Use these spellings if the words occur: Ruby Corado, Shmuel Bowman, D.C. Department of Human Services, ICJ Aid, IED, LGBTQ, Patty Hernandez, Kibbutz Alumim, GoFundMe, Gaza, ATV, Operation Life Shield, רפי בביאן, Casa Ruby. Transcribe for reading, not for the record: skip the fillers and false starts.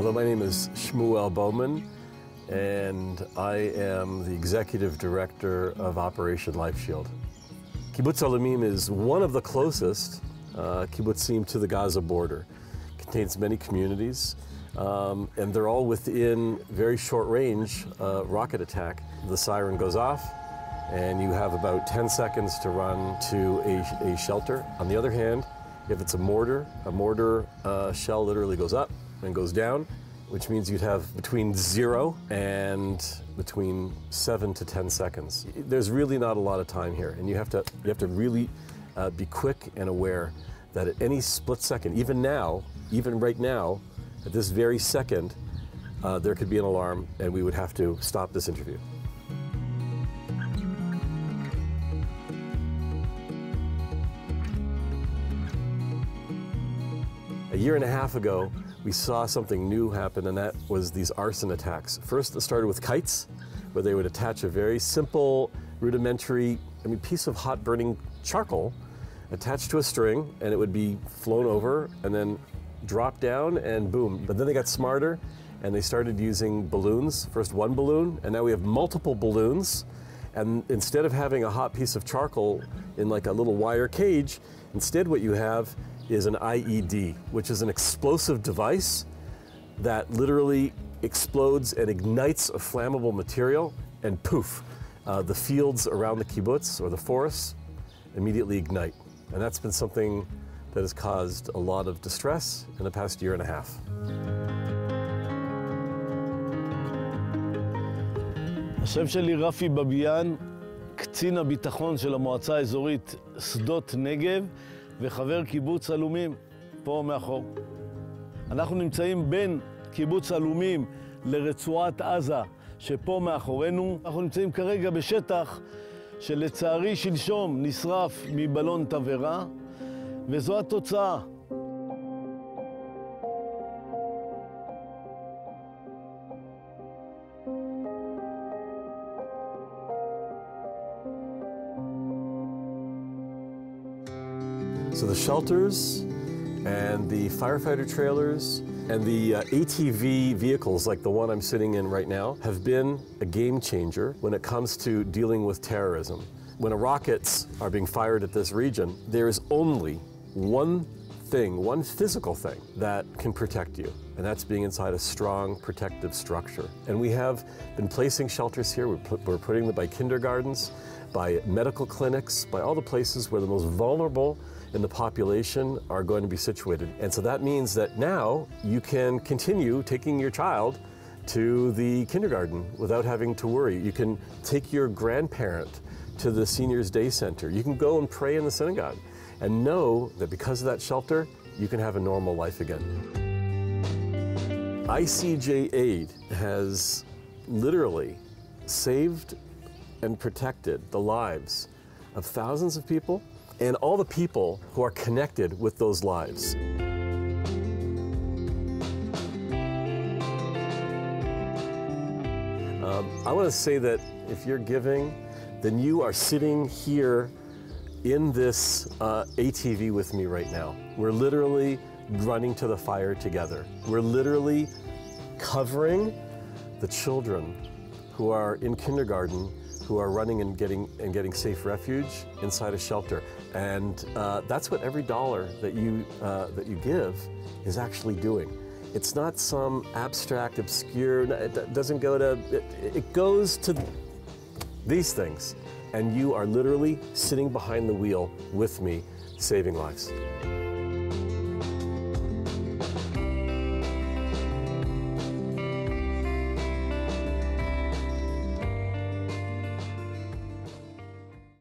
Hello, my name is Shmuel Bowman, and I am the Executive Director of Operation Life Shield. Kibbutz Alumim is one of the closest kibbutzim to the Gaza border. It contains many communities, and they're all within very short range rocket attack. The siren goes off, and you have about 10 seconds to run to a shelter. On the other hand, if it's a mortar shell literally goes up and goes down, which means you'd have between 0 and between 7 to 10 seconds. There's really not a lot of time here, and you have to really be quick and aware that at any split second, even right now, at this very second, there could be an alarm, and we would have to stop this interview. A year and a half ago, we saw something new happen, and that was these arson attacks. First, it started with kites, where they would attach a very simple, rudimentary, piece of hot burning charcoal attached to a string, and it would be flown over and then drop down and boom. But then they got smarter, and they started using balloons. First one balloon, and now we have multiple balloons. And instead of having a hot piece of charcoal in like a little wire cage, instead what you have is an IED, which is an explosive device that literally explodes and ignites a flammable material, and poof, the fields around the kibbutz or the forests immediately ignite. And that's been something that has caused a lot of distress in the past year and a half. השם שלי רפי בביאן, קצין הביטחון של המועצה האזורית שדות נגב, וחבר קיבוץ אלומים, פה מאחור. אנחנו נמצאים בין קיבוץ אלומים לרצועת עזה, שפה מאחורינו. אנחנו נמצאים כרגע בשטח שלצערי שלשום נשרף מבלון תברה, וזו התוצאה. So the shelters and the firefighter trailers and the ATV vehicles like the one I'm sitting in right now have been a game changer when it comes to dealing with terrorism. When rockets are being fired at this region, there is only one thing, one physical thing that can protect you, and that's being inside a strong protective structure. And we have been placing shelters here. We're putting them by kindergartens, by medical clinics, by all the places where the most vulnerable in the population are going to be situated. And so that means that now you can continue taking your child to the kindergarten without having to worry. You can take your grandparent to the seniors day center. You can go and pray in the synagogue and know that because of that shelter, you can have a normal life again. ICJ Aid has literally saved and protected the lives of thousands of people and all the people who are connected with those lives. I want to say that if you're giving, then you are sitting here in this ATV with me right now. We're literally running to the fire together. We're literally covering the children who are in kindergarten, who are running and getting safe refuge inside a shelter, and that's what every dollar that you give is actually doing. It's not some abstract, obscure. It doesn't go to. It goes to these things, and you are literally sitting behind the wheel with me, saving lives.